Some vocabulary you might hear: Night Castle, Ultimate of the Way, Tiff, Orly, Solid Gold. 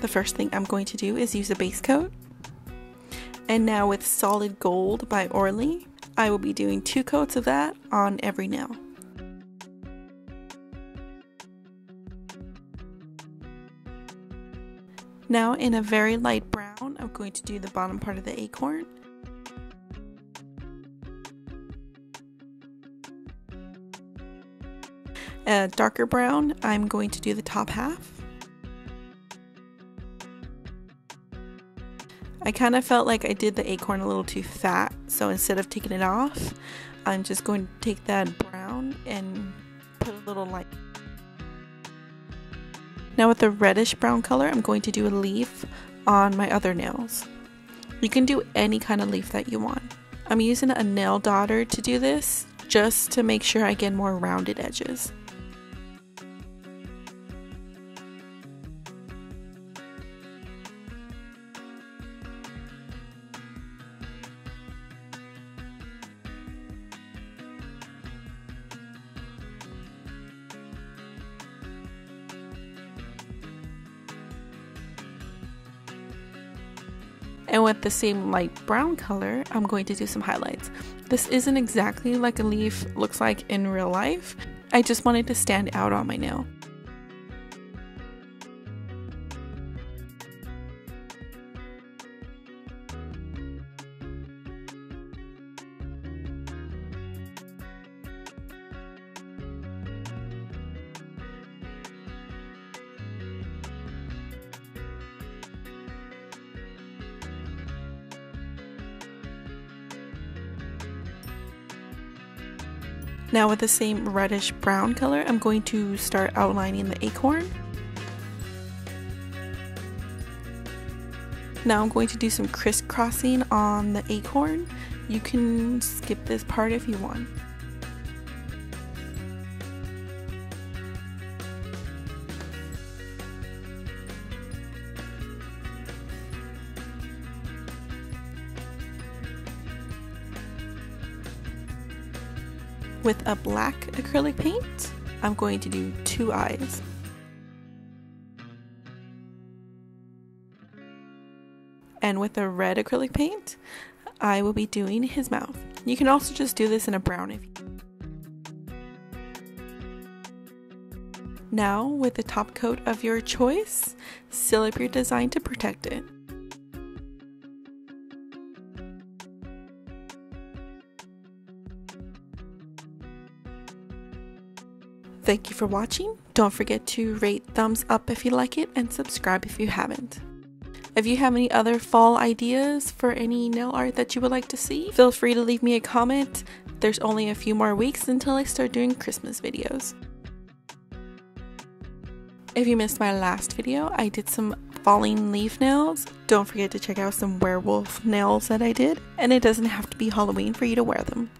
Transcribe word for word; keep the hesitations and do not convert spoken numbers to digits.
the first thing I'm going to do is use a base coat. And now with Solid Gold by Orly, I will be doing two coats of that on every nail. Now in a very light brown, I'm going to do the bottom part of the acorn. A darker brown, I'm going to do the top half. I kind of felt like I did the acorn a little too fat, so instead of taking it off, I'm just going to take that brown and put a little light. Now with the reddish brown color, I'm going to do a leaf on my other nails. You can do any kind of leaf that you want. I'm using a nail dauber to do this, just to make sure I get more rounded edges. And with the same light brown color, I'm going to do some highlights. This isn't exactly like a leaf looks like in real life. I just wanted to stand out on my nail. Now with the same reddish brown color, I'm going to start outlining the acorn. Now I'm going to do some crisscrossing on the acorn. You can skip this part if you want. With a black acrylic paint, I'm going to do two eyes. And with a red acrylic paint, I will be doing his mouth. You can also just do this in a brown if you want. Now, with the top coat of your choice, seal up your design to protect it. Thank you for watching. Don't forget to rate, thumbs up if you like it, and subscribe if you haven't. If you have any other fall ideas for any nail art that you would like to see, feel free to leave me a comment. There's only a few more weeks until I start doing Christmas videos. If you missed my last video, I did some falling leaf nails. Don't forget to check out some werewolf nails that I did, and it doesn't have to be Halloween for you to wear them.